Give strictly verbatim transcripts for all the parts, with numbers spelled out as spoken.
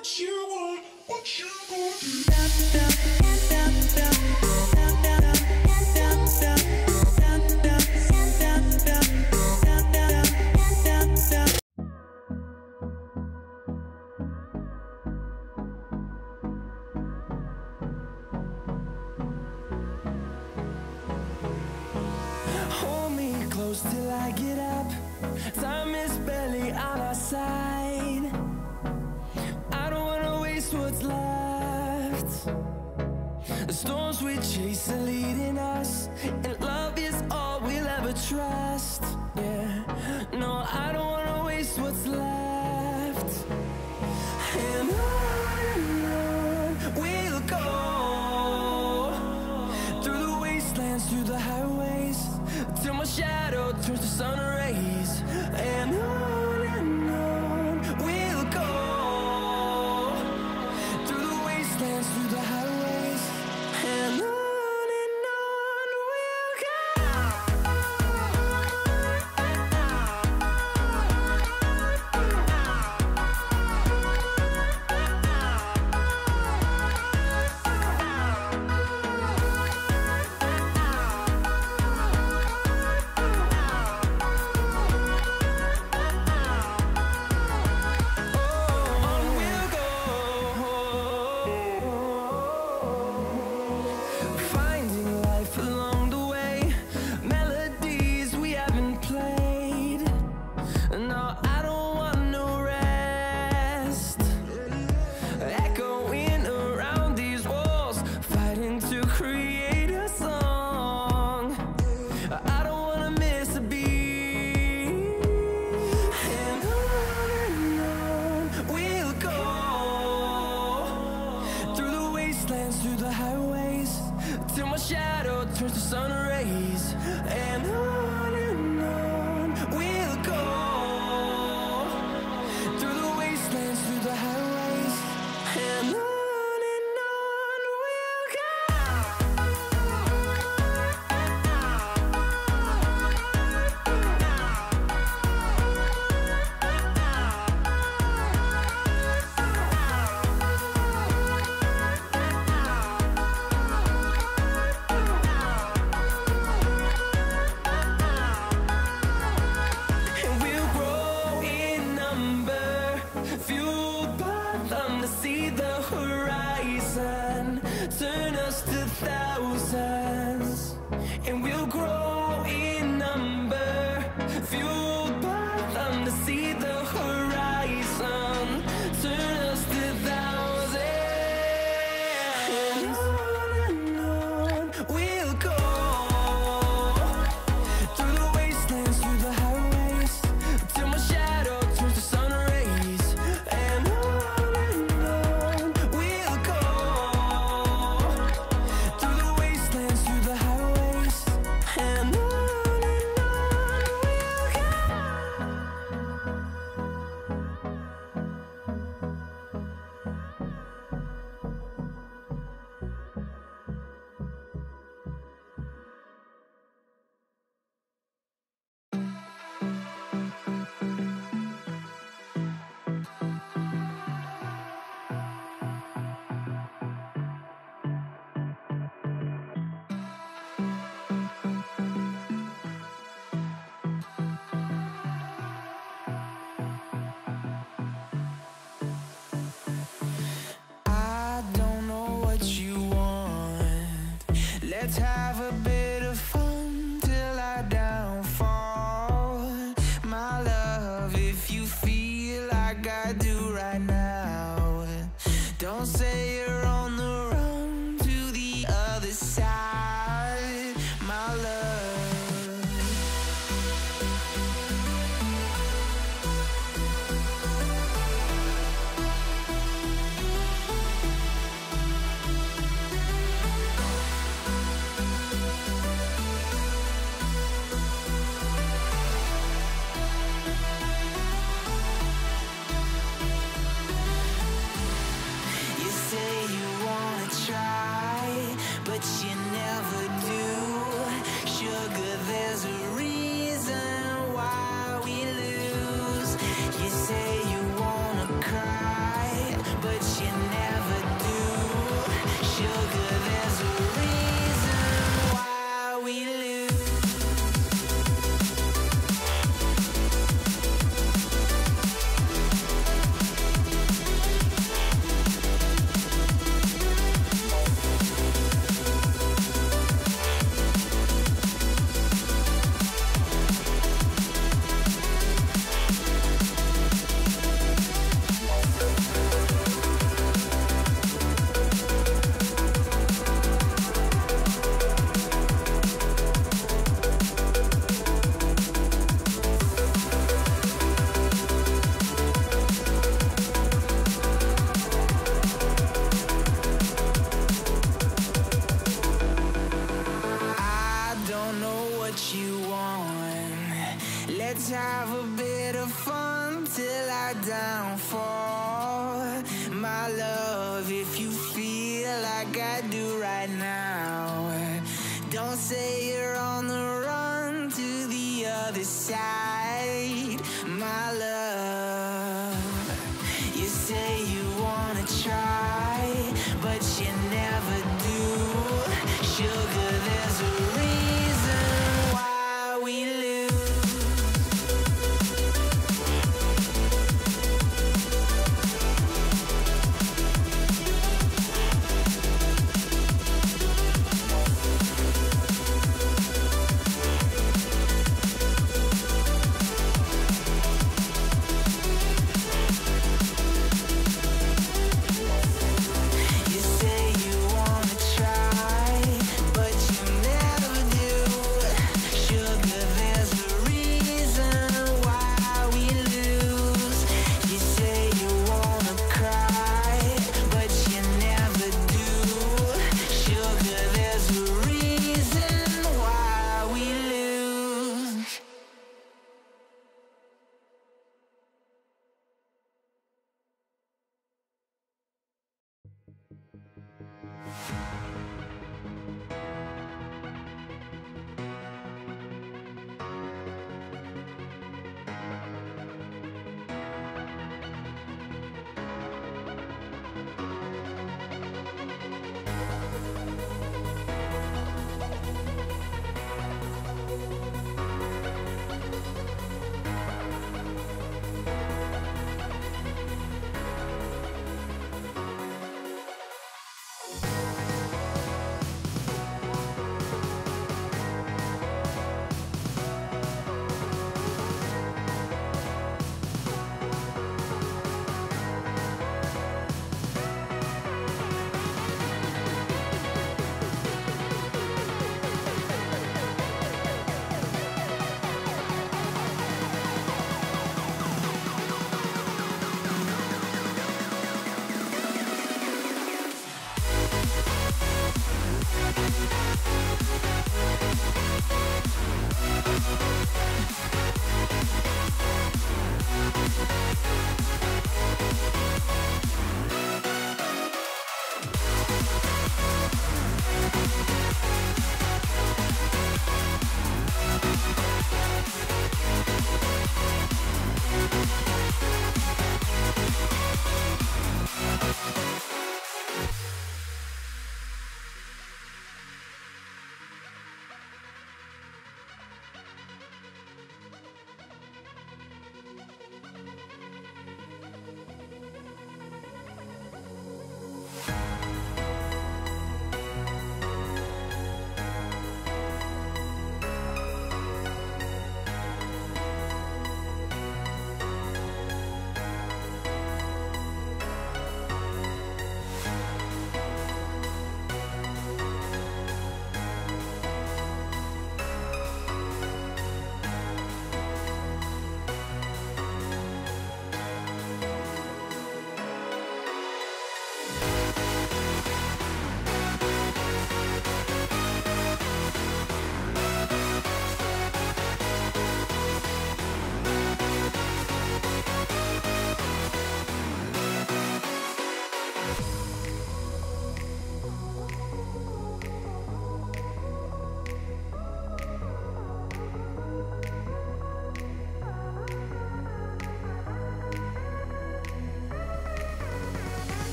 What you want, what you want? Hold me close till I get up. Time is barely on our side. What's left? The storms we chase are leading us, and love is all we'll ever trust. Yeah, no, I don't wanna waste what's left. And on we'll go, through the wastelands, through the highways, till my shadow turns to sun rays. And on through the highways, till my shadow turns to sun rays. And on and on we'll go, through the wastelands, through the highways. And on turn us to thousands, and we'll grow in number, fueled by them to see the horizon. Turn us to thousands, and on and on we'll go, through the wastelands, through the highways, till my shadow turns to sun rays. And on and on we'll go, through the highways. like I do right now. Don't say you're on the run to the other side, my love. You say you wanna try, but you never do. Sugar, there's a reason why we lose.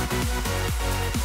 We'll be right back.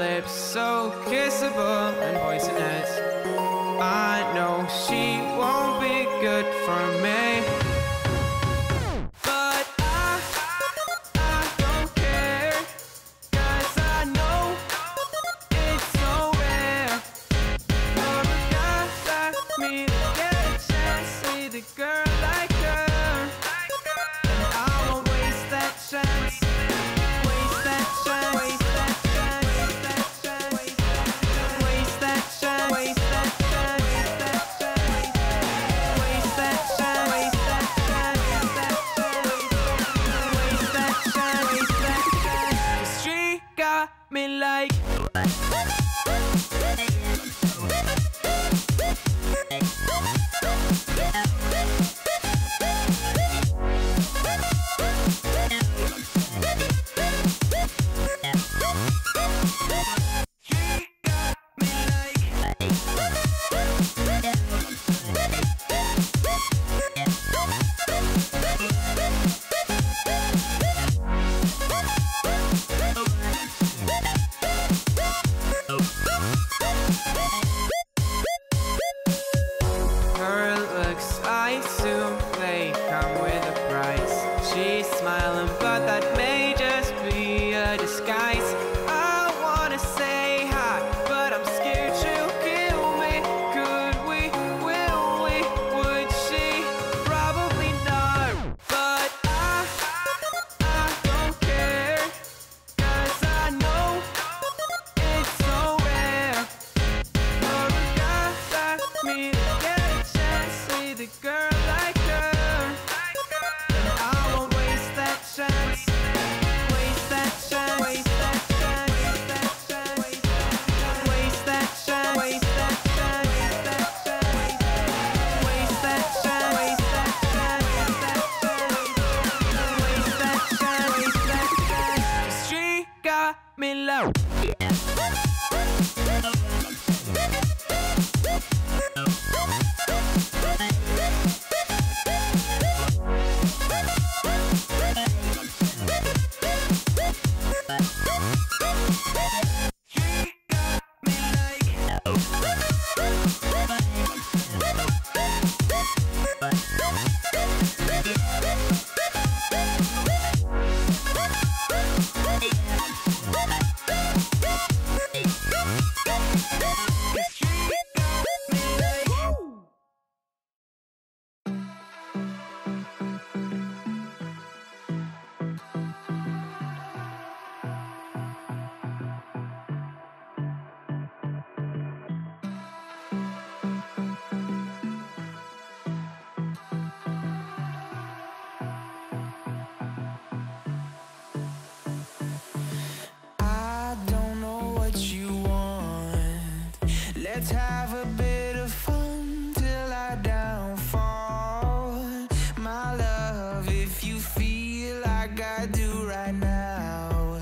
lips so kissable and poisonous. I know she won't be good for me. Me like I assume they come with a price. She's smiling, but that may just be a disguise. I wanna say hi, but I'm scared she'll kill me. Could we, will we, would she? Probably not. But I, I don't care, 'cause I know it's so rare for a guy like me to get a chance, see the girl. Me low. Let's have a bit of fun till I downfall. My love, if you feel like I do right now,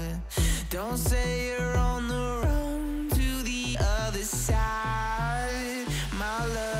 don't say you're on the run to the other side, my love.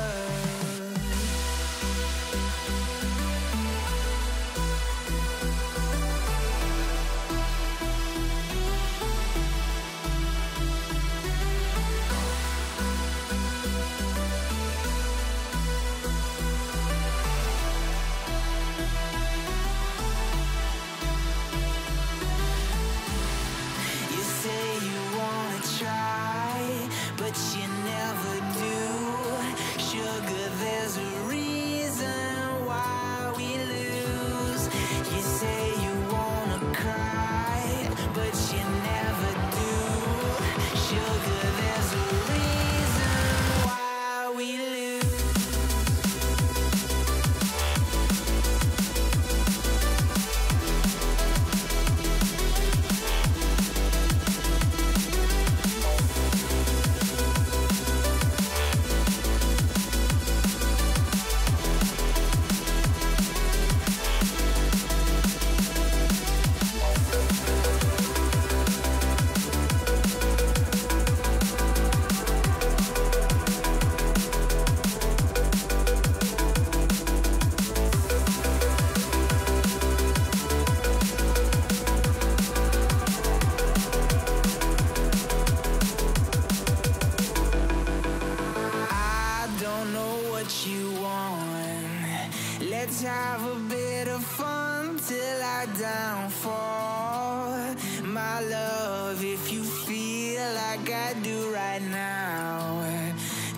always have a bit of fun till I downfall. My love, if you feel like I do right now,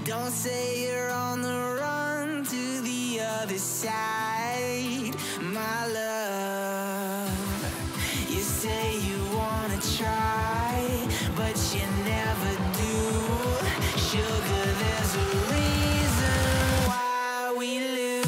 don't say you're on the run to the other side. My love, you say you wanna try, but you never do. Sugar, there's a reason why we lose.